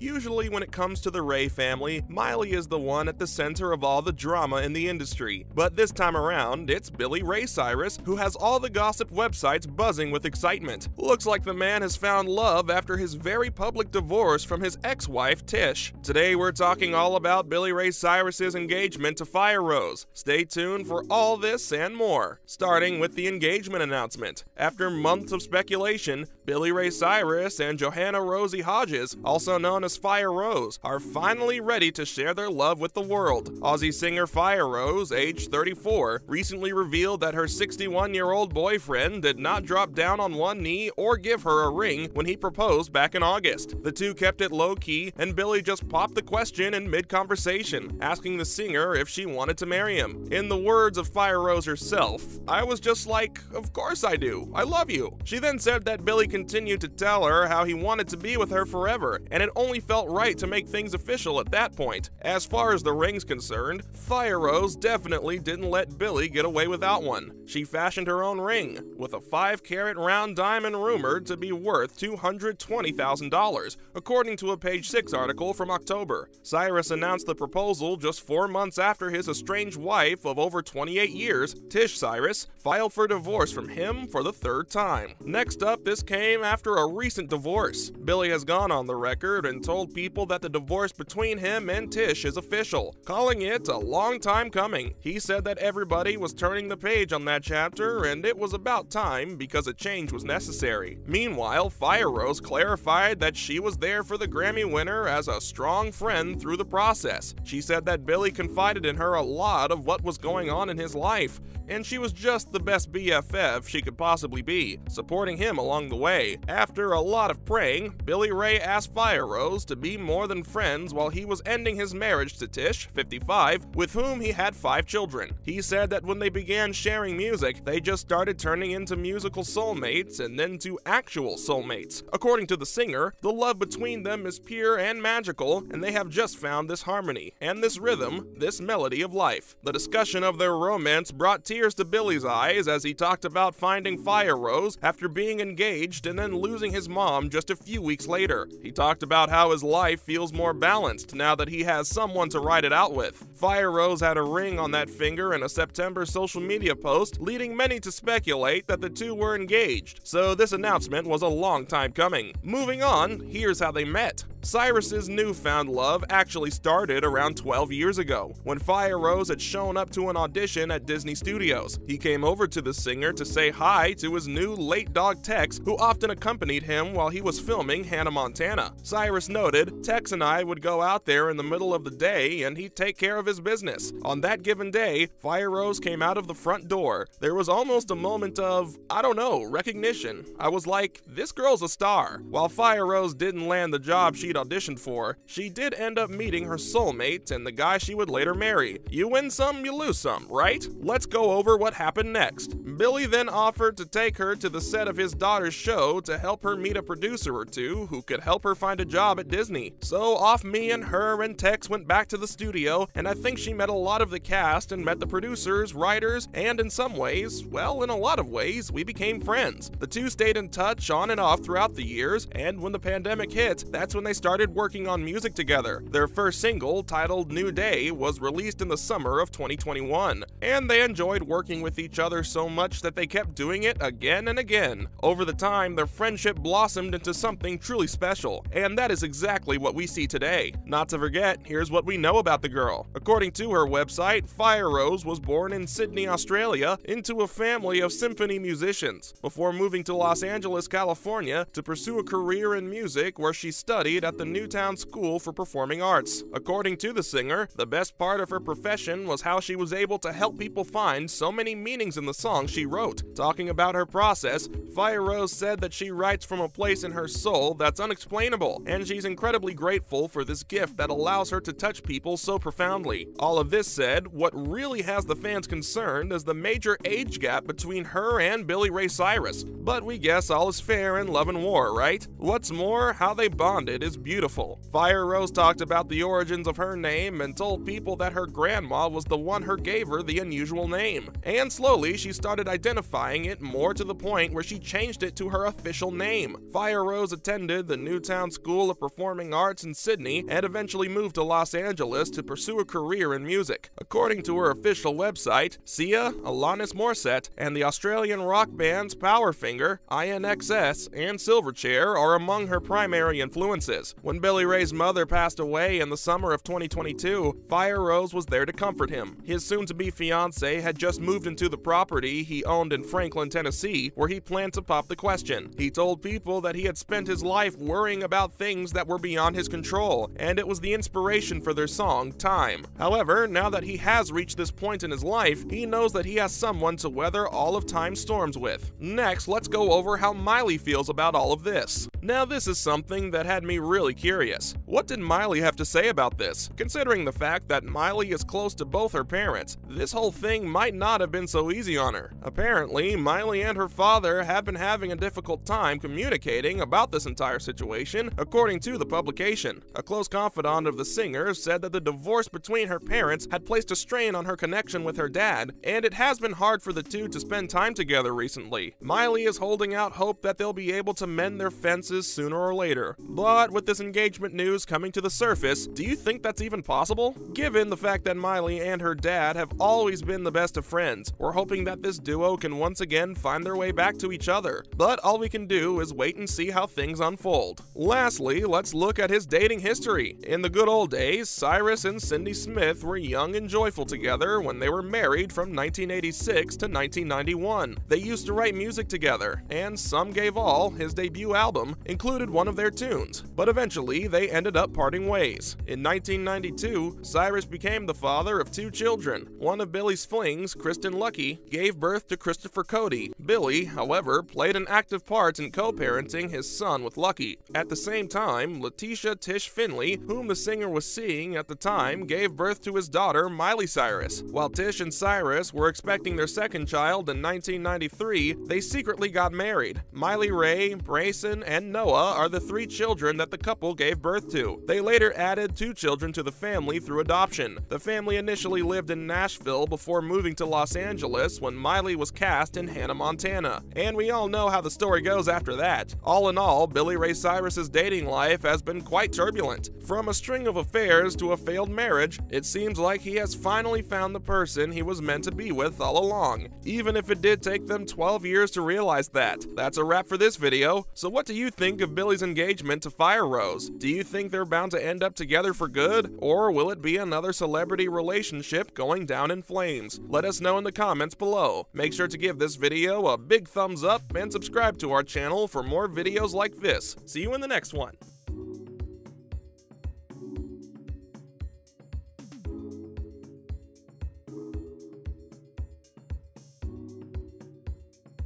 Usually when it comes to the Ray family, Miley is the one at the center of all the drama in the industry. But this time around, it's Billy Ray Cyrus who has all the gossip websites buzzing with excitement. Looks like the man has found love after his very public divorce from his ex-wife Tish. Today we're talking all about Billy Ray Cyrus's engagement to Firerose. Stay tuned for all this and more, starting with the engagement announcement. After months of speculation, Billy Ray Cyrus and Johanna Rosie Hodges, also known as Firerose, are finally ready to share their love with the world. Aussie singer Firerose, age 34, recently revealed that her 61-year-old boyfriend did not drop down on one knee or give her a ring when he proposed back in August. The two kept it low-key, and Billy just popped the question in mid-conversation, asking the singer if she wanted to marry him. In the words of Firerose herself, "I was just like, of course I do, I love you." She then said that Billy continued to tell her how he wanted to be with her forever, and it only felt right to make things official at that point. As far as the ring's concerned, Firerose definitely didn't let Billy get away without one. She fashioned her own ring, with a 5-carat round diamond rumored to be worth $220,000, according to a Page Six article from October. Cyrus announced the proposal just 4 months after his estranged wife of over 28 years, Tish Cyrus, filed for divorce from him for the third time. Next up, this came after a recent divorce. Billy has gone on the record and told people that the divorce between him and Tish is official, calling it a long time coming. He said that everybody was turning the page on that chapter and it was about time because a change was necessary. Meanwhile, Firerose clarified that she was there for the Grammy winner as a strong friend through the process. She said that Billy confided in her a lot of what was going on in his life, and she was just the best BFF she could possibly be, supporting him along the way. After a lot of praying, Billy Ray asked Firerose to be more than friends while he was ending his marriage to Tish, 55, with whom he had 5 children. He said that when they began sharing music, they just started turning into musical soulmates and then to actual soulmates. According to the singer, the love between them is pure and magical, and they have just found this harmony and this rhythm, this melody of life. The discussion of their romance brought tears to Billy's eyes as he talked about finding Firerose after being engaged and then losing his mom just a few weeks later. He talked about how his life feels more balanced now that he has someone to ride it out with. Firerose had a ring on that finger in a September social media post, leading many to speculate that the two were engaged, so this announcement was a long time coming. Moving on, here's how they met. Cyrus's newfound love actually started around 12 years ago, when Firerose had shown up to an audition at Disney Studios. He came over to the singer to say hi to his new late dog Tex, who often accompanied him while he was filming Hannah Montana. Cyrus noted, "Tex and I would go out there in the middle of the day and he'd take care of his business." On that given day, Firerose came out of the front door. There was almost a moment of, I don't know, recognition. I was like, this girl's a star. While Firerose didn't land the job she auditioned for, she did end up meeting her soulmate and the guy she would later marry. You win some, you lose some, right? Let's go over what happened next. Billy then offered to take her to the set of his daughter's show to help her meet a producer or two who could help her find a job at Disney. So off me and her and Tex went back to the studio, and I think she met a lot of the cast and met the producers, writers, and in some ways, well, in a lot of ways, we became friends. The two stayed in touch on and off throughout the years, and when the pandemic hit, that's when they started working on music together. Their first single, titled New Day, was released in the summer of 2021, and they enjoyed working with each other so much that they kept doing it again and again. Over the time, their friendship blossomed into something truly special, and that is exactly what we see today. Not to forget, here's what we know about the girl. According to her website, Firerose was born in Sydney, Australia, into a family of symphony musicians, before moving to Los Angeles, California, to pursue a career in music where she studied at the Newtown School for Performing Arts. According to the singer, the best part of her profession was how she was able to help people find so many meanings in the songs she wrote. Talking about her process, Firerose said that she writes from a place in her soul that's unexplainable, and she's incredibly grateful for this gift that allows her to touch people so profoundly. All of this said, what really has the fans concerned is the major age gap between her and Billy Ray Cyrus. But we guess all is fair in love and war, right? What's more, how they bonded is beautiful. Firerose talked about the origins of her name and told people that her grandma was the one who gave her the unusual name. And slowly, she started identifying it more to the point where she changed it to her official name. Firerose attended the Newtown School of Performing Arts in Sydney and eventually moved to Los Angeles to pursue a career in music. According to her official website, Sia, Alanis Morissette, and the Australian rock bands Powerfinger, INXS, and Silverchair are among her primary influences. When Billy Ray's mother passed away in the summer of 2022, Firerose was there to comfort him. His soon-to-be fiancée had just moved into the property he owned in Franklin, Tennessee, where he planned to pop the question. He told people that he had spent his life worrying about things that were beyond his control, and it was the inspiration for their song, Time. However, now that he has reached this point in his life, he knows that he has someone to weather all of time's storms with. Next, let's go over how Miley feels about all of this. Now, this is something that had me really curious. What did Miley have to say about this? Considering the fact that Miley is close to both her parents, this whole thing might not have been so easy on her. Apparently, Miley and her father have been having a difficult time communicating about this entire situation, according to the publication. A close confidant of the singer said that the divorce between her parents had placed a strain on her connection with her dad, and it has been hard for the two to spend time together recently. Miley is holding out hope that they'll be able to mend their fences sooner or later. But with this engagement news coming to the surface, do you think that's even possible? Given the fact that Miley and her dad have always been the best of friends, we're hoping that this duo can once again find their way back to each other. But all we can do is wait and see how things unfold. Lastly, let's look at his dating history. In the good old days, Cyrus and Cindy Smith were young and joyful together when they were married from 1986 to 1991. They used to write music together, and Some Gave All, his debut album, included one of their tunes, but eventually they ended up parting ways. In 1992, Cyrus became the father of two children. One of Billy's flings, Kristen Lucky, gave birth to Christopher Cody. Billy, however, played an active part in co-parenting his son with Lucky. At the same time, Letitia Tish Finley, whom the singer was seeing at the time, gave birth to his daughter, Miley Cyrus. While Tish and Cyrus were expecting their second child in 1993, they secretly got married. Miley Ray, Braison, and Noah are the three children that the couple gave birth to. They later added two children to the family through adoption. The family initially lived in Nashville before moving to Los Angeles when Miley was cast in Hannah Montana. And we all know how the story goes after that. All in all, Billy Ray Cyrus's dating life has been quite turbulent. From a string of affairs to a failed marriage, it seems like he has finally found the person he was meant to be with all along, even if it did take them 12 years to realize that. That's a wrap for this video. So what do you think of Billy's engagement to Firerose? Do you think they're bound to end up together for good, or will it be another celebrity relationship going down in flames? Let us know in the comments below. Make sure to give this video a big thumbs up and subscribe to our channel for more videos like this. See you in the next one.